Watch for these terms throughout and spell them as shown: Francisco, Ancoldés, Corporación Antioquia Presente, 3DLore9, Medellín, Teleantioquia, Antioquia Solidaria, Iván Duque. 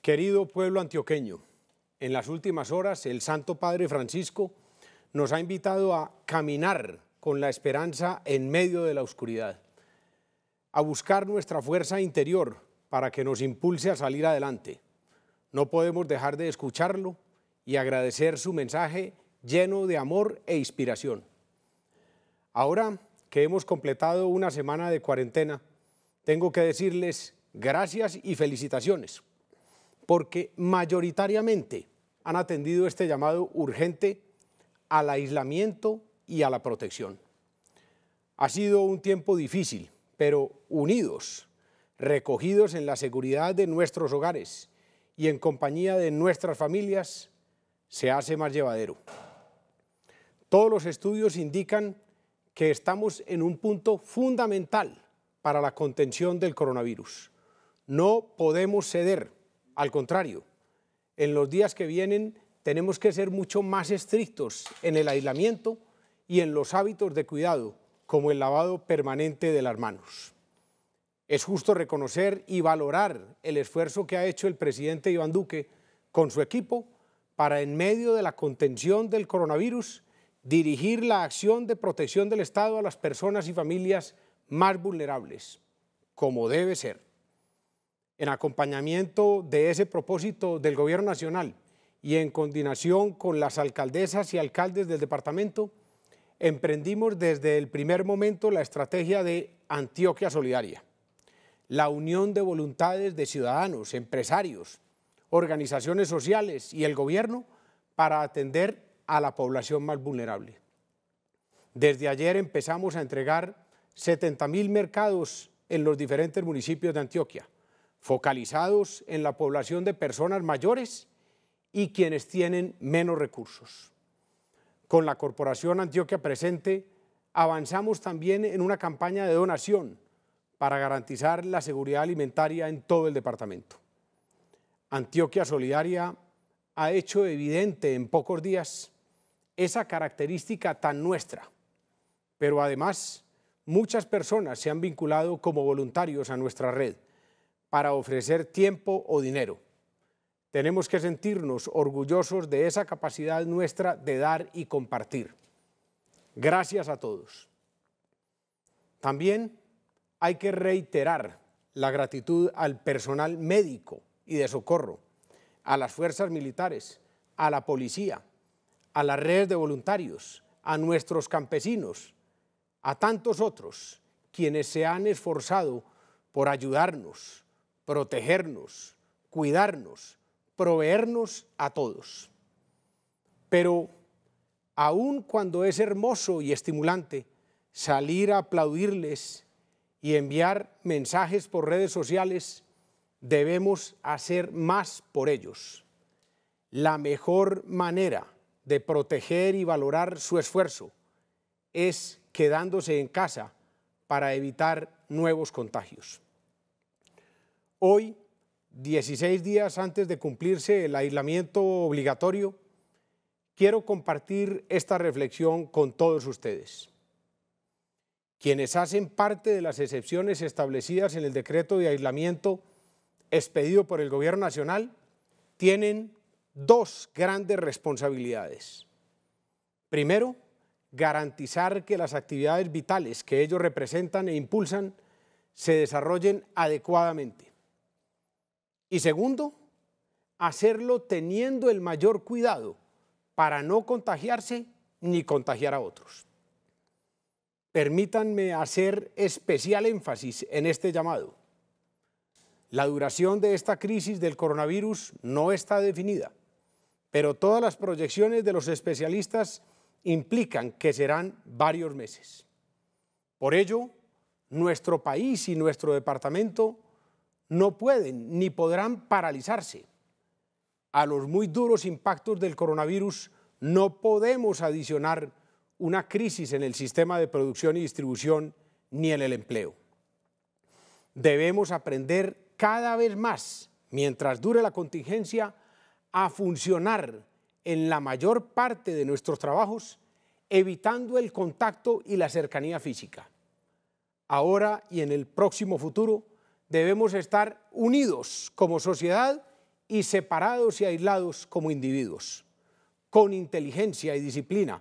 Querido pueblo antioqueño, en las últimas horas el Santo Padre Francisco nos ha invitado a caminar con la esperanza en medio de la oscuridad, a buscar nuestra fuerza interior para que nos impulse a salir adelante. No podemos dejar de escucharlo y agradecer su mensaje lleno de amor e inspiración. Ahora que hemos completado una semana de cuarentena, tengo que decirles gracias y felicitaciones, porque mayoritariamente han atendido este llamado urgente al aislamiento y a la protección. Ha sido un tiempo difícil, pero unidos, recogidos en la seguridad de nuestros hogares y en compañía de nuestras familias, se hace más llevadero. Todos los estudios indican que estamos en un punto fundamental para la contención del coronavirus. No podemos ceder. Al contrario, en los días que vienen tenemos que ser mucho más estrictos en el aislamiento y en los hábitos de cuidado, como el lavado permanente de las manos. Es justo reconocer y valorar el esfuerzo que ha hecho el presidente Iván Duque con su equipo para, en medio de la contención del coronavirus, dirigir la acción de protección del Estado a las personas y familias más vulnerables, como debe ser. En acompañamiento de ese propósito del Gobierno Nacional y en coordinación con las alcaldesas y alcaldes del departamento, emprendimos desde el primer momento la estrategia de Antioquia Solidaria, la unión de voluntades de ciudadanos, empresarios, organizaciones sociales y el gobierno para atender a la población más vulnerable. Desde ayer empezamos a entregar 70.000 mercados en los diferentes municipios de Antioquia, focalizados en la población de personas mayores y quienes tienen menos recursos. Con la Corporación Antioquia Presente avanzamos también en una campaña de donación para garantizar la seguridad alimentaria en todo el departamento. Antioquia Solidaria ha hecho evidente en pocos días esa característica tan nuestra, pero además muchas personas se han vinculado como voluntarios a nuestra red, para ofrecer tiempo o dinero. Tenemos que sentirnos orgullosos de esa capacidad nuestra de dar y compartir. Gracias a todos. También hay que reiterar la gratitud al personal médico y de socorro, a las fuerzas militares, a la policía, a las redes de voluntarios, a nuestros campesinos, a tantos otros quienes se han esforzado por ayudarnos, protegernos, cuidarnos, proveernos a todos. Pero aun cuando es hermoso y estimulante salir a aplaudirles y enviar mensajes por redes sociales, debemos hacer más por ellos. La mejor manera de proteger y valorar su esfuerzo es quedándose en casa para evitar nuevos contagios. Hoy, 16 días antes de cumplirse el aislamiento obligatorio, quiero compartir esta reflexión con todos ustedes. Quienes hacen parte de las excepciones establecidas en el decreto de aislamiento expedido por el Gobierno Nacional tienen dos grandes responsabilidades. Primero, garantizar que las actividades vitales que ellos representan e impulsan se desarrollen adecuadamente. Y segundo, hacerlo teniendo el mayor cuidado para no contagiarse ni contagiar a otros. Permítanme hacer especial énfasis en este llamado. La duración de esta crisis del coronavirus no está definida, pero todas las proyecciones de los especialistas implican que serán varios meses. Por ello, nuestro país y nuestro departamento no pueden ni podrán paralizarse. A los muy duros impactos del coronavirus no podemos adicionar una crisis en el sistema de producción y distribución ni en el empleo. Debemos aprender cada vez más, mientras dure la contingencia, a funcionar en la mayor parte de nuestros trabajos, evitando el contacto y la cercanía física. ahora y en el próximo futuro, debemos estar unidos como sociedad y separados y aislados como individuos, con inteligencia y disciplina,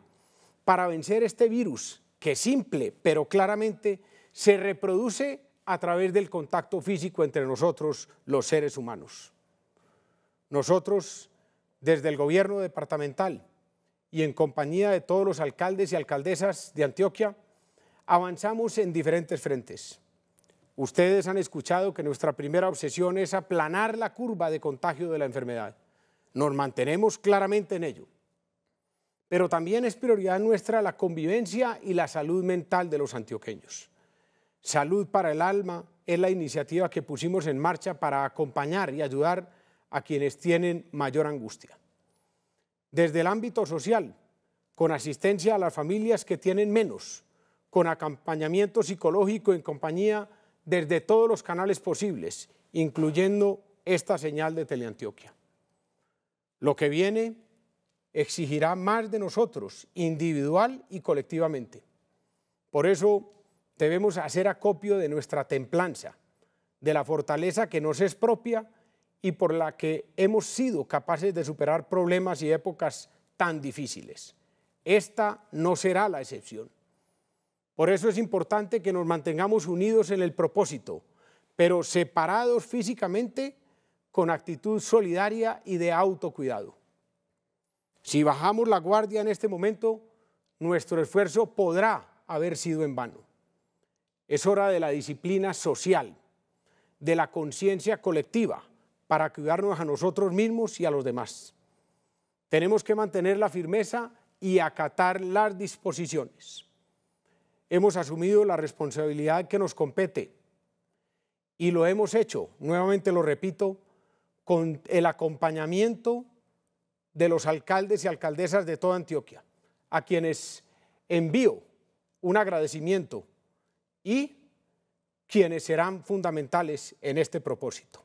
para vencer este virus que simple pero claramente se reproduce a través del contacto físico entre nosotros los seres humanos. Nosotros, desde el gobierno departamental y en compañía de todos los alcaldes y alcaldesas de Antioquia, avanzamos en diferentes frentes. Ustedes han escuchado que nuestra primera obsesión es aplanar la curva de contagio de la enfermedad. Nos mantenemos claramente en ello. Pero también es prioridad nuestra la convivencia y la salud mental de los antioqueños. Salud para el alma es la iniciativa que pusimos en marcha para acompañar y ayudar a quienes tienen mayor angustia. Desde el ámbito social, con asistencia a las familias que tienen menos, con acompañamiento psicológico en compañía desde todos los canales posibles, incluyendo esta señal de Teleantioquia. Lo que viene exigirá más de nosotros, individual y colectivamente. Por eso debemos hacer acopio de nuestra templanza, de la fortaleza que nos es propia y por la que hemos sido capaces de superar problemas y épocas tan difíciles. Esta no será la excepción. Por eso es importante que nos mantengamos unidos en el propósito, pero separados físicamente con actitud solidaria y de autocuidado. Si bajamos la guardia en este momento, nuestro esfuerzo podrá haber sido en vano. Es hora de la disciplina social, de la conciencia colectiva, para cuidarnos a nosotros mismos y a los demás. Tenemos que mantener la firmeza y acatar las disposiciones. Hemos asumido la responsabilidad que nos compete y lo hemos hecho, nuevamente lo repito, con el acompañamiento de los alcaldes y alcaldesas de toda Antioquia, a quienes envío un agradecimiento y quienes serán fundamentales en este propósito.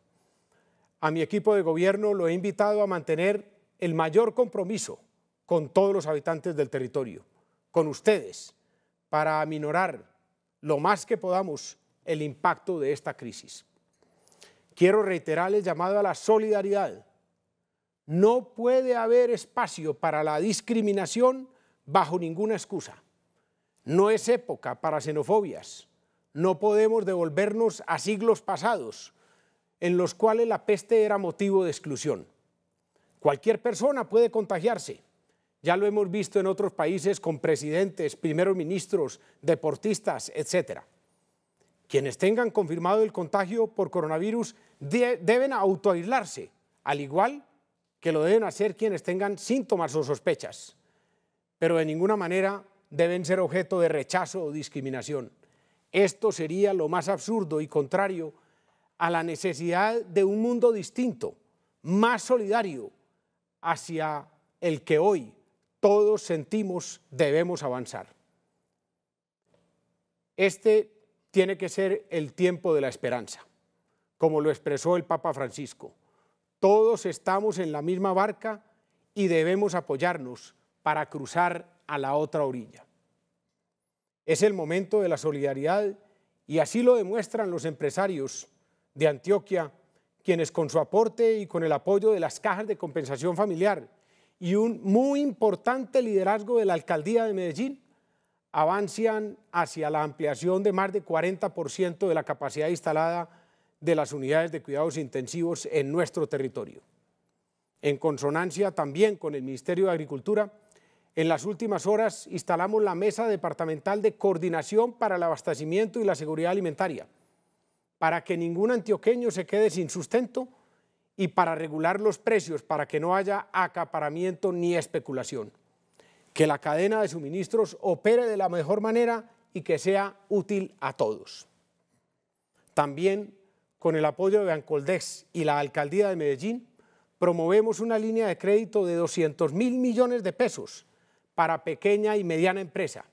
A mi equipo de gobierno lo he invitado a mantener el mayor compromiso con todos los habitantes del territorio, con ustedes, para aminorar lo más que podamos el impacto de esta crisis. Quiero reiterar el llamado a la solidaridad. No puede haber espacio para la discriminación bajo ninguna excusa. No es época para xenofobias. No podemos devolvernos a siglos pasados en los cuales la peste era motivo de exclusión. Cualquier persona puede contagiarse. Ya lo hemos visto en otros países con presidentes, primeros ministros, deportistas, etc. Quienes tengan confirmado el contagio por coronavirus deben autoaislarse, al igual que lo deben hacer quienes tengan síntomas o sospechas. Pero de ninguna manera deben ser objeto de rechazo o discriminación. Esto sería lo más absurdo y contrario a la necesidad de un mundo distinto, más solidario, hacia el que hoy todos sentimos debemos avanzar. Este tiene que ser el tiempo de la esperanza, como lo expresó el Papa Francisco. Todos estamos en la misma barca y debemos apoyarnos para cruzar a la otra orilla. Es el momento de la solidaridad y así lo demuestran los empresarios de Antioquia, quienes con su aporte y con el apoyo de las cajas de compensación familiar y un muy importante liderazgo de la Alcaldía de Medellín, avanzan hacia la ampliación de más de 40% de la capacidad instalada de las unidades de cuidados intensivos en nuestro territorio. En consonancia también con el Ministerio de Agricultura, en las últimas horas instalamos la Mesa Departamental de Coordinación para el Abastecimiento y la Seguridad Alimentaria, para que ningún antioqueño se quede sin sustento y para regular los precios, para que no haya acaparamiento ni especulación. Que la cadena de suministros opere de la mejor manera y que sea útil a todos. También, con el apoyo de Ancoldés y la Alcaldía de Medellín, promovemos una línea de crédito de 200.000 millones de pesos para pequeña y mediana empresa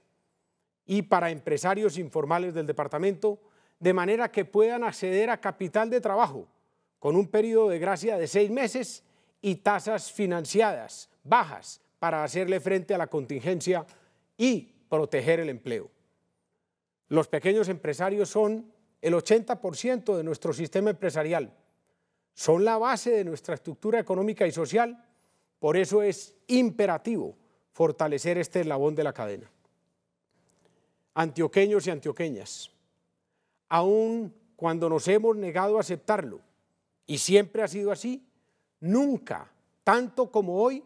y para empresarios informales del departamento, de manera que puedan acceder a capital de trabajo con un periodo de gracia de 6 meses y tasas financiadas bajas para hacerle frente a la contingencia y proteger el empleo. Los pequeños empresarios son el 80% de nuestro sistema empresarial. Son la base de nuestra estructura económica y social. Por eso es imperativo fortalecer este eslabón de la cadena. Antioqueños y antioqueñas, aun cuando nos hemos negado a aceptarlo, y siempre ha sido así, nunca, tanto como hoy,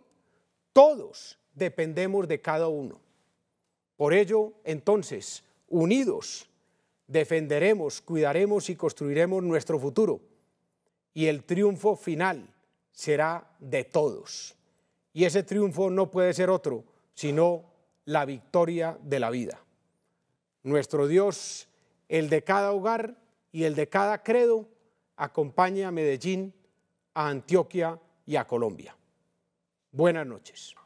todos dependemos de cada uno. Por ello, entonces, unidos, defenderemos, cuidaremos y construiremos nuestro futuro. Y el triunfo final será de todos. Y ese triunfo no puede ser otro, sino la victoria de la vida. Nuestro Dios, el de cada hogar y el de cada credo, acompaña a Medellín, a Antioquia y a Colombia. Buenas noches.